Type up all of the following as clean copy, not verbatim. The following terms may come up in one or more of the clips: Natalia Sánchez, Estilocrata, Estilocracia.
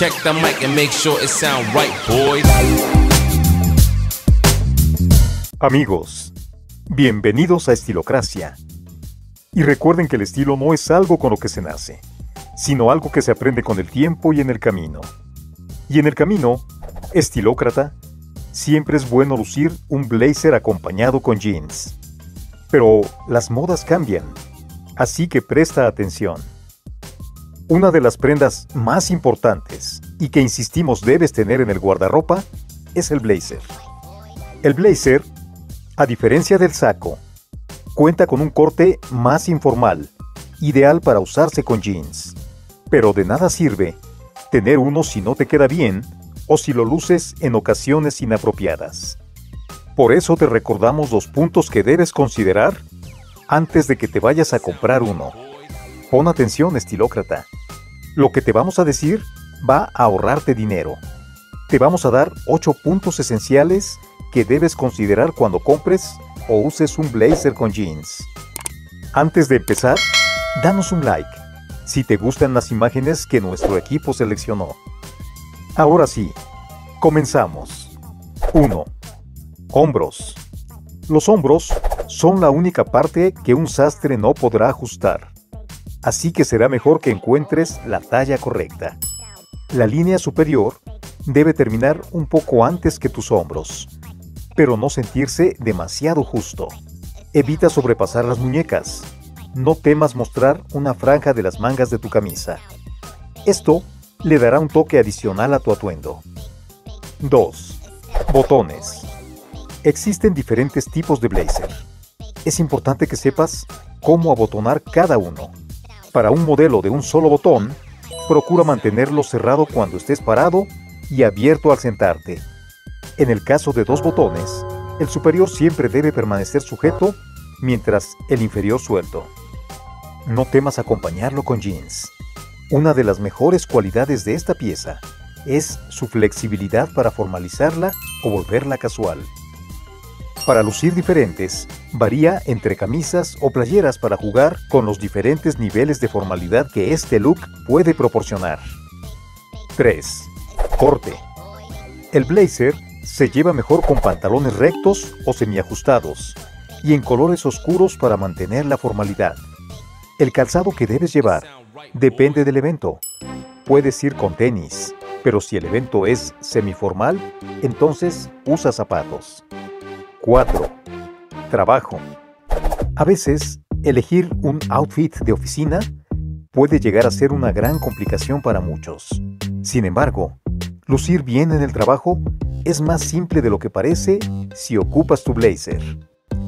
Check the mic and make sure it sound right, boys. Amigos, bienvenidos a Estilocracia. Y recuerden que el estilo no es algo con lo que se nace, sino algo que se aprende con el tiempo y en el camino. Y en el camino, estilócrata, siempre es bueno lucir un blazer acompañado con jeans. Pero las modas cambian, así que presta atención. Una de las prendas más importantes y que insistimos debes tener en el guardarropa es el blazer. El blazer, a diferencia del saco, cuenta con un corte más informal, ideal para usarse con jeans. Pero de nada sirve tener uno si no te queda bien o si lo luces en ocasiones inapropiadas. Por eso te recordamos los puntos que debes considerar antes de que te vayas a comprar uno. Pon atención, estilócrata. Lo que te vamos a decir va a ahorrarte dinero. Te vamos a dar 8 puntos esenciales que debes considerar cuando compres o uses un blazer con jeans. Antes de empezar, danos un like si te gustan las imágenes que nuestro equipo seleccionó. Ahora sí, comenzamos. 1. Hombros. Los hombros son la única parte que un sastre no podrá ajustar, así que será mejor que encuentres la talla correcta. La línea superior debe terminar un poco antes que tus hombros, pero no sentirse demasiado justo. Evita sobrepasar las muñecas. No temas mostrar una franja de las mangas de tu camisa. Esto le dará un toque adicional a tu atuendo. 2. Botones. Existen diferentes tipos de blazer. Es importante que sepas cómo abotonar cada uno. Para un modelo de un solo botón, procura mantenerlo cerrado cuando estés parado y abierto al sentarte. En el caso de 2 botones, el superior siempre debe permanecer sujeto mientras el inferior suelto. No temas acompañarlo con jeans. Una de las mejores cualidades de esta pieza es su flexibilidad para formalizarla o volverla casual. Para lucir diferentes, varía entre camisas o playeras para jugar con los diferentes niveles de formalidad que este look puede proporcionar. 3. Corte. El blazer se lleva mejor con pantalones rectos o semiajustados y en colores oscuros para mantener la formalidad. El calzado que debes llevar depende del evento. Puedes ir con tenis, pero si el evento es semiformal, entonces usa zapatos. 4. Trabajo. A veces, elegir un outfit de oficina puede llegar a ser una gran complicación para muchos. Sin embargo, lucir bien en el trabajo es más simple de lo que parece si ocupas tu blazer.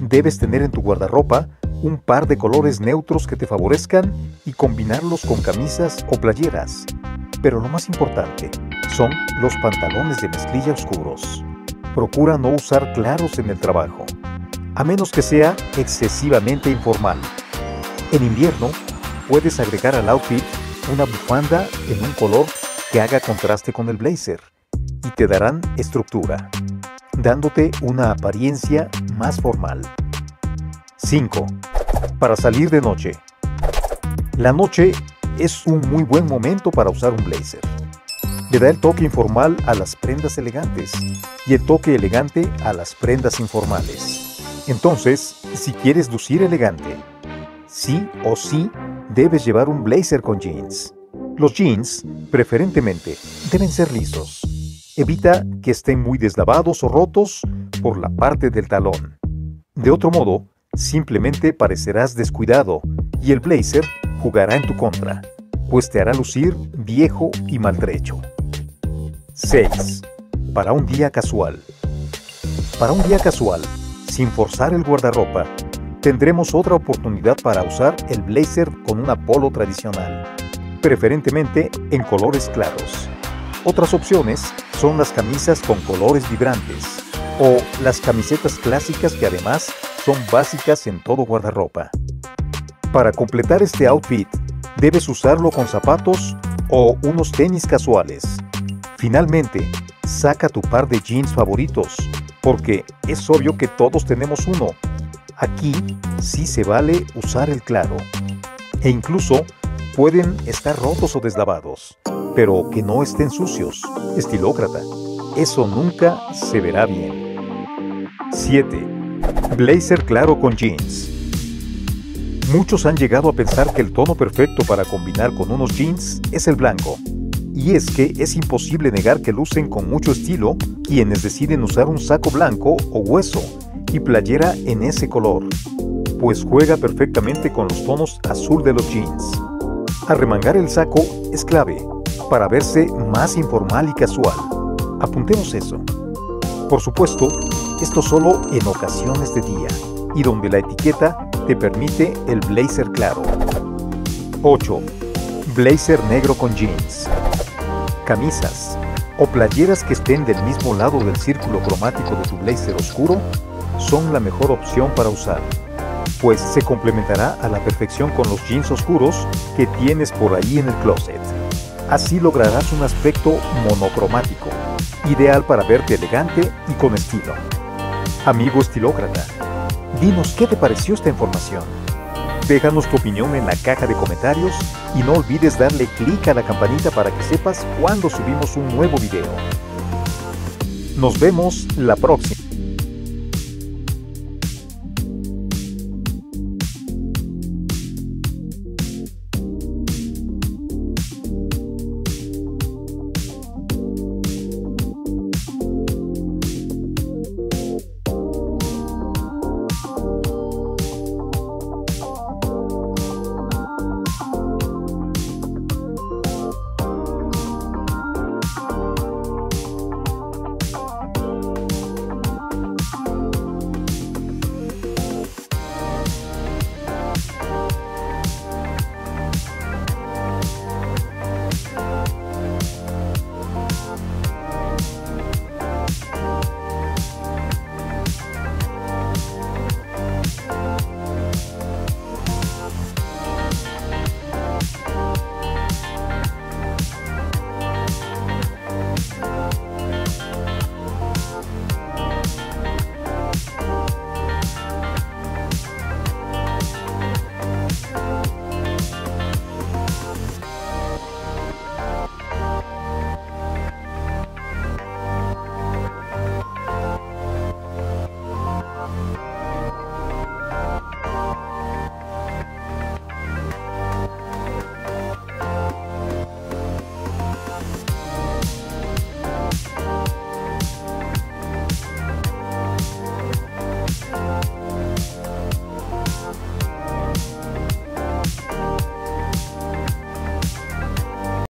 Debes tener en tu guardarropa un par de colores neutros que te favorezcan y combinarlos con camisas o playeras. Pero lo más importante son los pantalones de mezclilla oscuros. Procura no usar claros en el trabajo, a menos que sea excesivamente informal. En invierno, puedes agregar al outfit una bufanda en un color que haga contraste con el blazer y te darán estructura, dándote una apariencia más formal. 5. Para salir de noche. La noche es un muy buen momento para usar un blazer. Le da el toque informal a las prendas elegantes y el toque elegante a las prendas informales. Entonces, si quieres lucir elegante, sí o sí debes llevar un blazer con jeans. Los jeans, preferentemente, deben ser lisos. Evita que estén muy deslavados o rotos por la parte del talón. De otro modo, simplemente parecerás descuidado y el blazer jugará en tu contra, pues te hará lucir viejo y maltrecho. 6. Para un día casual. Para un día casual, sin forzar el guardarropa, tendremos otra oportunidad para usar el blazer con un polo tradicional, preferentemente en colores claros. Otras opciones son las camisas con colores vibrantes o las camisetas clásicas que además son básicas en todo guardarropa. Para completar este outfit, debes usarlo con zapatos o unos tenis casuales. Finalmente, saca tu par de jeans favoritos, porque es obvio que todos tenemos uno. Aquí sí se vale usar el claro, e incluso pueden estar rotos o deslavados. pero que no estén sucios. Estilócrata, eso nunca se verá bien. 7. Blazer claro con jeans. Muchos han llegado a pensar que el tono perfecto para combinar con unos jeans es el blanco. Y es que es imposible negar que lucen con mucho estilo quienes deciden usar un saco blanco o hueso y playera en ese color, pues juega perfectamente con los tonos azul de los jeans. Arremangar el saco es clave para verse más informal y casual. Apuntemos eso. Por supuesto, esto solo en ocasiones de día y donde la etiqueta te permite el blazer claro. 8. Blazer negro con jeans. Camisas o playeras que estén del mismo lado del círculo cromático de tu blazer oscuro son la mejor opción para usar, pues se complementará a la perfección con los jeans oscuros que tienes por ahí en el closet. Así lograrás un aspecto monocromático, ideal para verte elegante y con estilo. Amigo estilócrata, dinos qué te pareció esta información. Déjanos tu opinión en la caja de comentarios y no olvides darle clic a la campanita para que sepas cuando subimos un nuevo video. Nos vemos la próxima.